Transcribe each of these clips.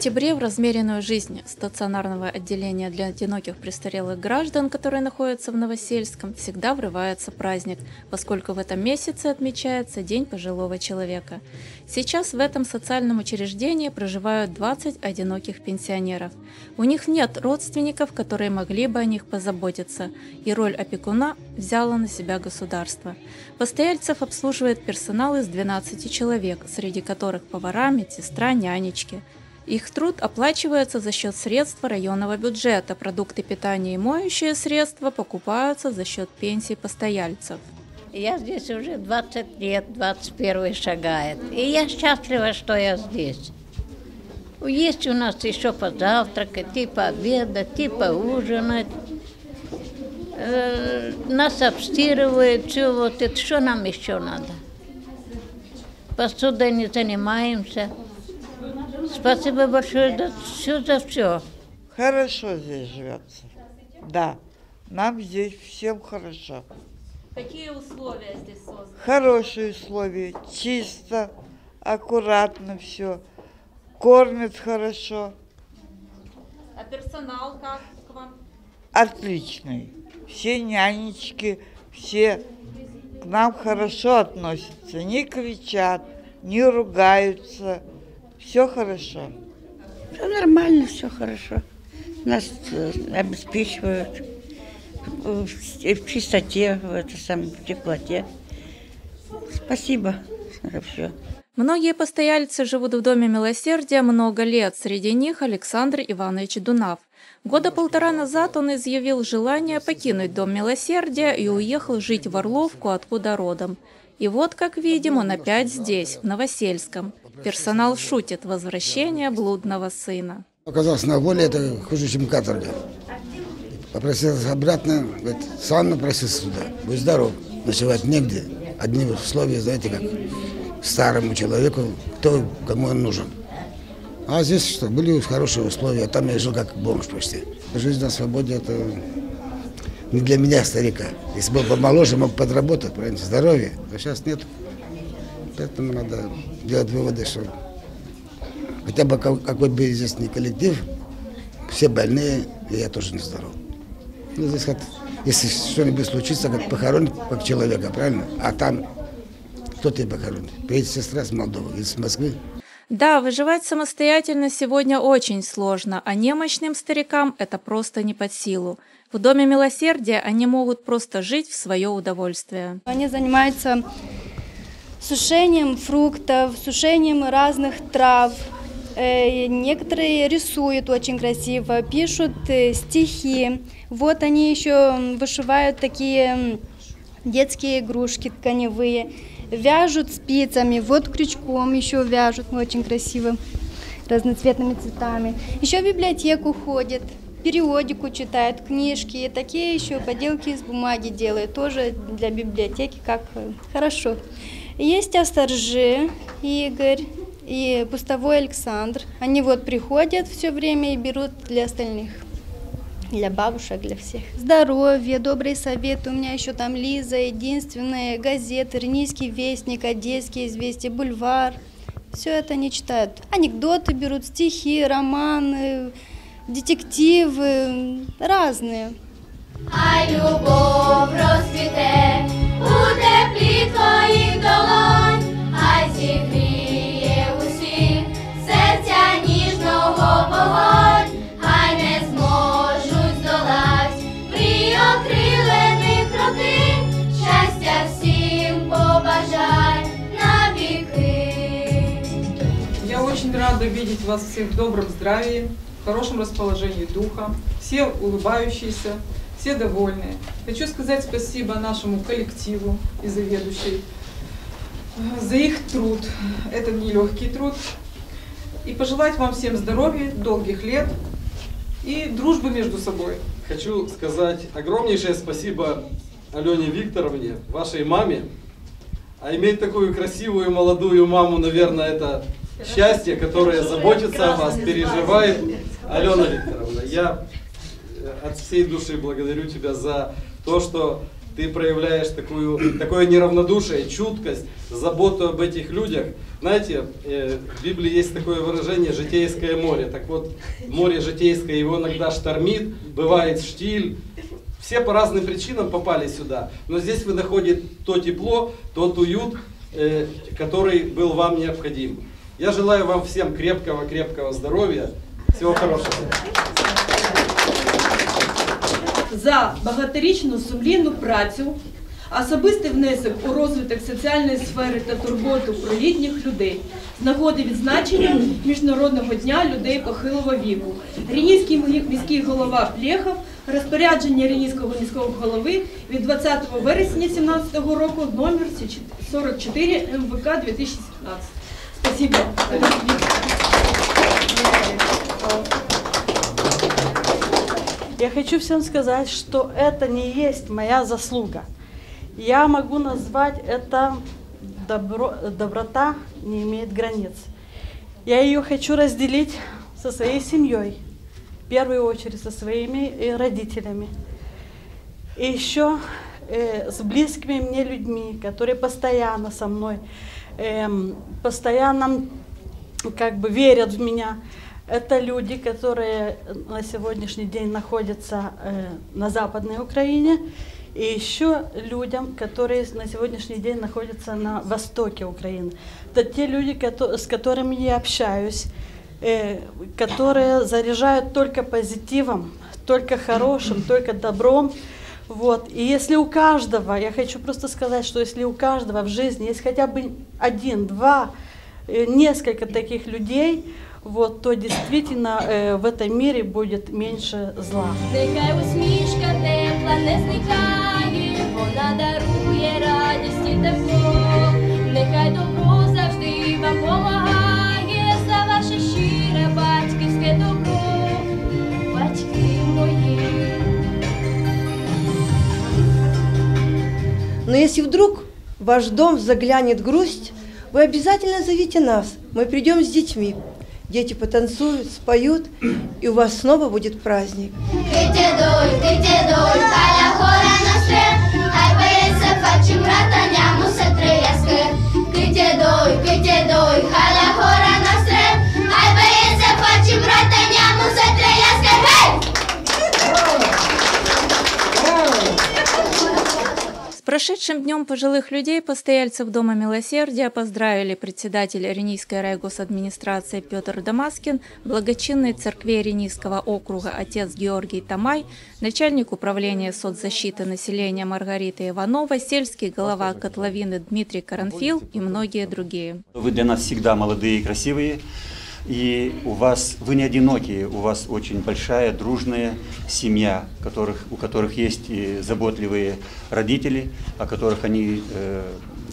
октябре в размеренную жизнь стационарного отделения для одиноких престарелых граждан, которые находятся в Новосельском, всегда врывается праздник, поскольку в этом месяце отмечается День пожилого человека. Сейчас в этом социальном учреждении проживают 20 одиноких пенсионеров. У них нет родственников, которые могли бы о них позаботиться, и роль опекуна взяло на себя государство. Постояльцев обслуживает персонал из 12 человек, среди которых повара, медсестра, нянечки. Их труд оплачивается за счет средств районного бюджета, продукты питания и моющие средства покупаются за счет пенсий постояльцев. Я здесь уже 20 лет, 21 шагает, и я счастлива, что я здесь. Есть у нас еще позавтракать, и пообедать, и поужинать. Нас обстирывают, все вот это, что нам еще надо. Посудой не занимаемся. Спасибо большое за все. Хорошо здесь живется. Да, нам здесь всем хорошо. Какие условия здесь созданы? Хорошие условия, чисто, аккуратно все. Кормят хорошо. А персонал как к вам? Отличный. Все нянечки, все к нам хорошо относятся. Не кричат, не ругаются. Все хорошо. Все нормально, все хорошо. Нас обеспечивают в чистоте, в теплоте. Спасибо за все. Многие постояльцы живут в Доме милосердия много лет. Среди них Александр Иванович Дунав. Года полтора назад он изъявил желание покинуть Дом милосердия и уехал жить в Орловку, откуда родом. И вот, как видим, он опять здесь, в Новосельском. Персонал шутит: возвращение блудного сына. Оказалось, на воле это хуже, чем каторга. Попросился обратно, говорит, сам напросился сюда. Будь здоров, ночевать негде. Одни условия, знаете, как старому человеку, кто кому он нужен. А здесь что, были хорошие условия, а там я жил как бомж почти. Жизнь на свободе – это не для меня, старика. Если был помоложе, мог подработать, правильно, здоровье, а сейчас нет. Поэтому надо делать выводы, что хотя бы какой бы здесь ни коллектив, все больные, и я тоже нездоров. Ну, здесь как, если что-нибудь случится, как похоронят как человека, правильно? А там кто тебя похоронит? Приедет сестра с Молдовы или с Москвы. Да, выживать самостоятельно сегодня очень сложно, а немощным старикам это просто не под силу. В Доме милосердия они могут просто жить в свое удовольствие. Они занимаются сушением фруктов, сушением разных трав. Некоторые рисуют очень красиво, пишут стихи. Вот они еще вышивают такие детские игрушки тканевые. Вяжут спицами, вот крючком еще вяжут, очень красиво, разноцветными цветами. Еще в библиотеку ходят, периодику читают, книжки, и такие еще поделки из бумаги делают, тоже для библиотеки, как хорошо. Есть Осторжи Игорь и Пустовой Александр, они вот приходят все время и берут для остальных. Для бабушек, для всех. Здоровье, добрый совет. У меня еще там Лиза, единственные газеты, Ренийский вестник, Одесские известия, Бульвар. Все это они читают. Анекдоты берут, стихи, романы, детективы, разные. А любовь расцвете, утеплі твої долонь, а зігріє усі серця ніжного вогонь. Я очень рада видеть вас всех в добром здравии, в хорошем расположении духа, все улыбающиеся, все довольные. Хочу сказать спасибо нашему коллективу и заведующей за их труд. Это нелегкий труд. И пожелать вам всем здоровья, долгих лет и дружбы между собой. Хочу сказать огромнейшее спасибо Алёне Викторовне, вашей маме. А иметь такую красивую молодую маму, наверное, это счастье, которое заботится о вас, переживает. Алёна Викторовна, я от всей души благодарю тебя за то, что ты проявляешь такое неравнодушие, чуткость, заботу об этих людях. Знаете, в Библии есть такое выражение «житейское море». Так вот, море житейское, его иногда штормит, бывает штиль. Все по разным причинам попали сюда, но здесь вы находите то тепло, тот уют, который был вам необходим. Я желаю вам всем крепкого-крепкого здоровья. Всего хорошего. За багаторічну сумлінну працю, особистий внесок у розвиток соціальної сфери та турботу про літніх людей з нагоди відзначення Міжнародного дня людей похилого віку. Ренійський міський голова Плєхов, розпорядження Ренійського міського голови від 20 вересня 2017 року, номер 44 МВК 2017. Спасибо. Я хочу всем сказать, что это не есть моя заслуга. Я могу назвать это доброта не имеет границ. Я ее хочу разделить со своей семьей, в первую очередь со своими родителями. И еще с близкими мне людьми, которые постоянно со мной, постоянно как бы верят в меня. Это люди, которые на сегодняшний день находятся на Западной Украине, и еще людям, которые на сегодняшний день находятся на востоке Украины. Это те люди, с которыми я общаюсь, которые заряжают только позитивом, только хорошим, только добром. Вот. И если у каждого, я хочу просто сказать, что если у каждого в жизни есть хотя бы один, два, несколько таких людей, вот, то действительно в этом мире будет меньше зла. Нехай усмішка тепла не зникає, вона дарує радість і тепло. Нехай добро завжди вам помагає за ваше щире батьківське добро. Батьки мої. Но если вдруг в ваш дом заглянет грусть, вы обязательно зовите нас, мы придем с детьми. Дети потанцуют, споют, и у вас снова будет праздник. Прошедшим днем пожилых людей постояльцев Дома Милосердия поздравили председатель Ренийской райгосадминистрации Пётр Дамаскин, благочинный церквей Ренийского округа отец Георгий Тамай, начальник управления соцзащиты населения Маргарита Иванова, сельский голова Котловины Дмитрий Каранфил и многие другие. Вы для нас всегда молодые и красивые. И вы не одинокие, у вас очень большая, дружная семья, у которых есть заботливые родители,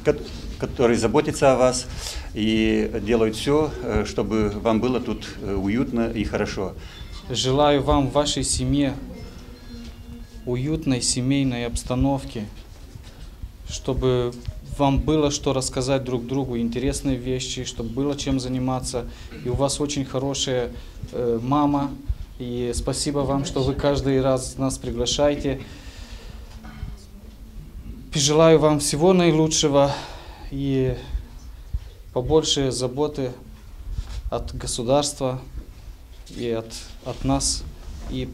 которые заботятся о вас и делают все, чтобы вам было тут уютно и хорошо. Желаю вам в вашей семье уютной семейной обстановки, чтобы вам было что рассказать друг другу, интересные вещи, чтобы было чем заниматься. И у вас очень хорошая мама. И спасибо вам, что вы каждый раз нас приглашаете. Желаю вам всего наилучшего и побольше заботы от государства и от нас. И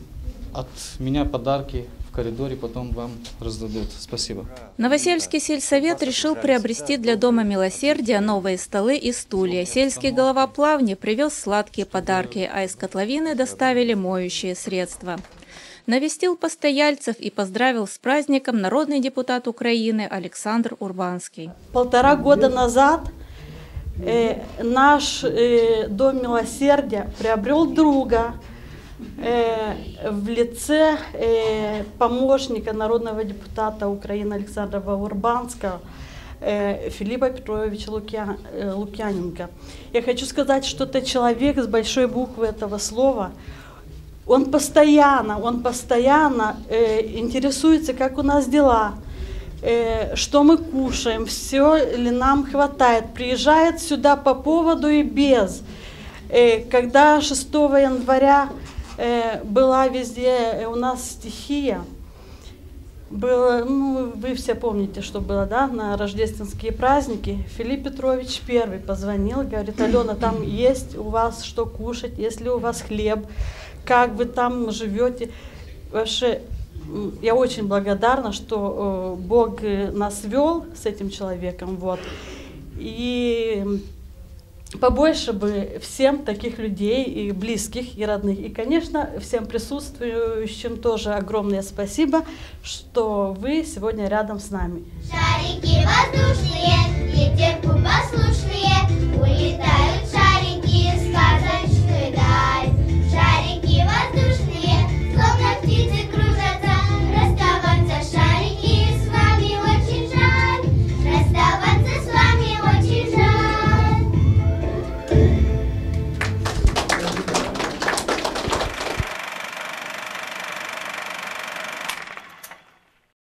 от меня подарки в коридоре потом вам раздадут. Спасибо. Новосельский сельсовет решил приобрести для Дома Милосердия новые столы и стулья. Сельский голова Плавни привез сладкие подарки, а из Котловины доставили моющие средства. Навестил постояльцев и поздравил с праздником народный депутат Украины Александр Урбанский. 1,5 года назад наш Дом Милосердия приобрел друга в лице помощника народного депутата Украины Александра Урбанского Филиппа Петровича Лукьяненко. Я хочу сказать, что это человек с большой буквы этого слова. Он постоянно интересуется, как у нас дела, что мы кушаем, все ли нам хватает. Приезжает сюда по поводу и без. Когда 6 января была везде у нас стихия, было, ну, вы все помните, что было, да, на рождественские праздники. Филипп Петрович первый позвонил, говорит: Алена, там есть у вас что кушать, есть ли у вас хлеб, как вы там живете. Вообще, я очень благодарна, что Бог нас вел с этим человеком, вот. И побольше бы всем таких людей, и близких, и родных. И, конечно, всем присутствующим тоже огромное спасибо, что вы сегодня рядом с нами. Шарики!